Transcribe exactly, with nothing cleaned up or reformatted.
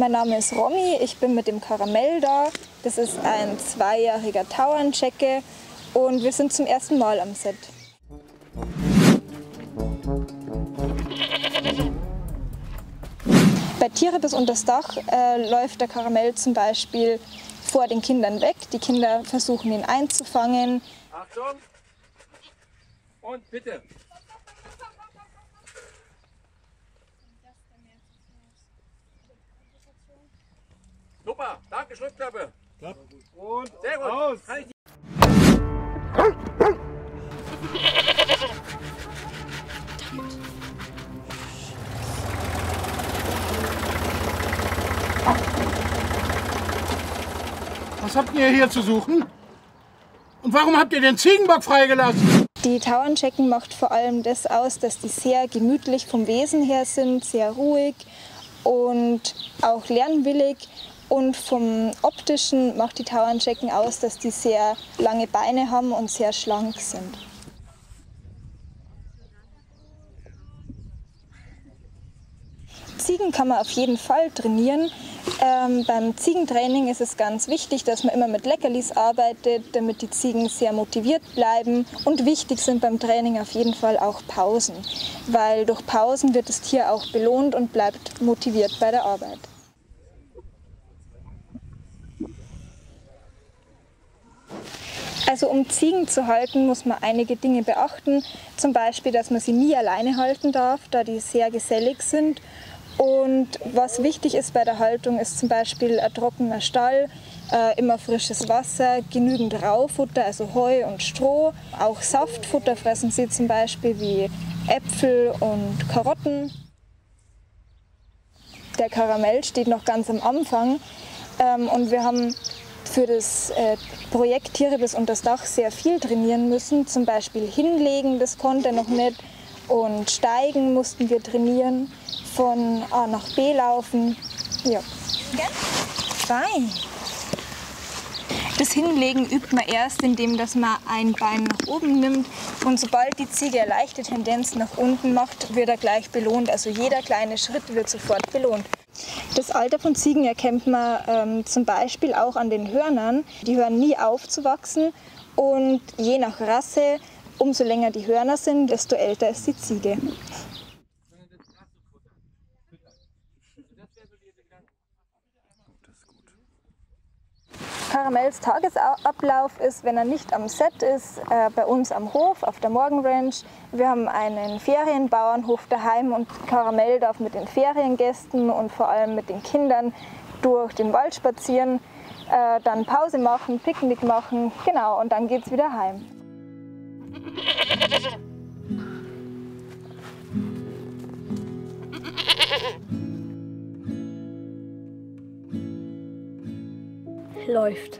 Mein Name ist Romy, ich bin mit dem Karamell da. Das ist ein zweijähriger Tauernschecke und wir sind zum ersten Mal am Set. Bei Tiere bis unters Dach äh, läuft der Karamell zum Beispiel vor den Kindern weg. Die Kinder versuchen ihn einzufangen. Achtung! Und bitte! Super, danke, Schlussklappe. Klapp. Und sehr gut. Aus. Was habt ihr hier zu suchen? Und warum habt ihr den Ziegenbock freigelassen? Die Tauernschecken macht vor allem das aus, dass die sehr gemütlich vom Wesen her sind, sehr ruhig und auch lernwillig. Und vom Optischen macht die Tauernschecken aus, dass die sehr lange Beine haben und sehr schlank sind. Ziegen kann man auf jeden Fall trainieren. Ähm, beim Ziegentraining ist es ganz wichtig, dass man immer mit Leckerlis arbeitet, damit die Ziegen sehr motiviert bleiben. Und wichtig sind beim Training auf jeden Fall auch Pausen, weil durch Pausen wird das Tier auch belohnt und bleibt motiviert bei der Arbeit. Also um Ziegen zu halten, muss man einige Dinge beachten. Zum Beispiel, dass man sie nie alleine halten darf, da die sehr gesellig sind. Und was wichtig ist bei der Haltung, ist zum Beispiel ein trockener Stall, äh, immer frisches Wasser, genügend Raufutter, also Heu und Stroh. Auch Saftfutter fressen sie zum Beispiel wie Äpfel und Karotten. Der Karamell steht noch ganz am Anfang ähm, und wir haben für das äh, Projekt Tiere bis unters Dach sehr viel trainieren müssen, zum Beispiel hinlegen, das konnte er noch nicht, und steigen mussten wir trainieren, von A nach B laufen. Ja. Fein. Das Hinlegen übt man erst, indem dass man ein Bein nach oben nimmt, und sobald die Ziege eine leichte Tendenz nach unten macht, wird er gleich belohnt, also jeder kleine Schritt wird sofort belohnt. Das Alter von Ziegen erkennt man ähm, zum Beispiel auch an den Hörnern. Die hören nie auf zu wachsen und je nach Rasse, umso länger die Hörner sind, desto älter ist die Ziege. Karamells Tagesablauf ist, wenn er nicht am Set ist, äh, bei uns am Hof, auf der Morgenranch. Wir haben einen Ferienbauernhof daheim und Karamell darf mit den Feriengästen und vor allem mit den Kindern durch den Wald spazieren, äh, dann Pause machen, Picknick machen, genau, und dann geht's wieder heim. Läuft.